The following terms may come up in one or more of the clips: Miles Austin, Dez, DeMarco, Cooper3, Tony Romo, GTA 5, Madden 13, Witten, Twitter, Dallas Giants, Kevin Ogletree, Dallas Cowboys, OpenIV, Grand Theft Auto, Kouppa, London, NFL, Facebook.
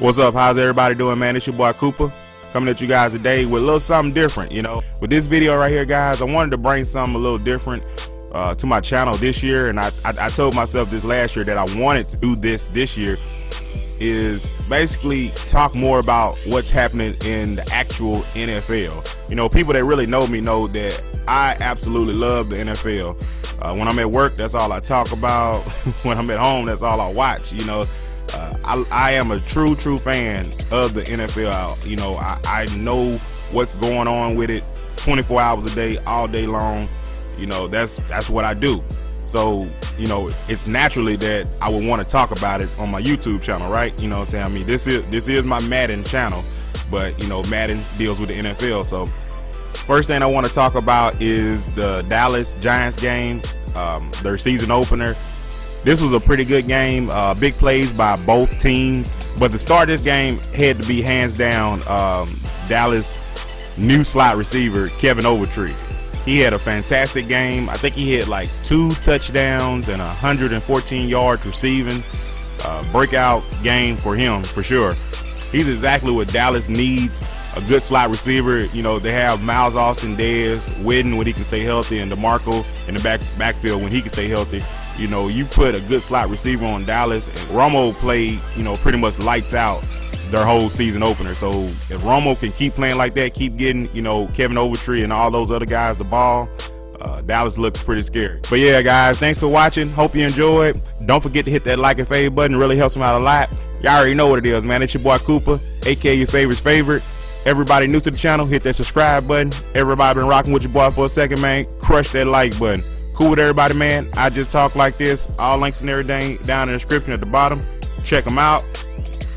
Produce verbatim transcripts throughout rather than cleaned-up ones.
What's up? How's everybody doing, man? It's your boy Kouppa coming at you guys today with a little something different, you know. With this video right here, guys, I wanted to bring something a little different uh, to my channel this year, and I, I, I told myself this last year that I wanted to do this this year, is basically talk more about what's happening in the actual N F L. You know, people that really know me know that I absolutely love the N F L. Uh, when I'm at work, that's all I talk about. When I'm at home, that's all I watch, you know. Uh, I, I am a true, true fan of the N F L. You know, I, I know what's going on with it twenty-four hours a day, all day long. You know, that's that's what I do. So, you know, it's naturally that I would want to talk about it on my YouTube channel, right? You know what I'm saying? I mean, this is, this is my Madden channel, but, you know, Madden deals with the N F L. So, first thing I want to talk about is the Dallas Giants game, um, their season opener. This was a pretty good game, uh, big plays by both teams, but the start of this game had to be hands down um, Dallas' new slot receiver, Kevin Ogletree. He had a fantastic game. I think he had like two touchdowns and one hundred fourteen yards receiving. Uh, breakout game for him, for sure. He's exactly what Dallas needs, a good slot receiver. You know, they have Miles Austin, Dez, Witten when he can stay healthy, and DeMarco in the back backfield when he can stay healthy. You know, you put a good slot receiver on Dallas, and Romo played, you know, pretty much lights out their whole season opener. So if Romo can keep playing like that, keep getting, you know, Kevin Ogletree and all those other guys the ball, uh, Dallas looks pretty scary. But yeah, guys, thanks for watching. Hope you enjoyed. Don't forget to hit that like and favorite button. It really helps them out a lot. Y'all already know what it is, man. It's your boy Kouppa, A K A your favorite's favorite. Everybody new to the channel, hit that subscribe button. Everybody been rocking with your boy for a second, man. Crush that like button. Cool with everybody, man. I just talk like this. All links and everything down in the description at the bottom. Check them out.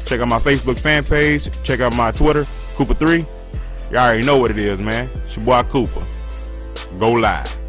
Check out my Facebook fan page. Check out my Twitter, Cooper three. Y'all already know what it is, man. It's your boy Kouppa. Go live.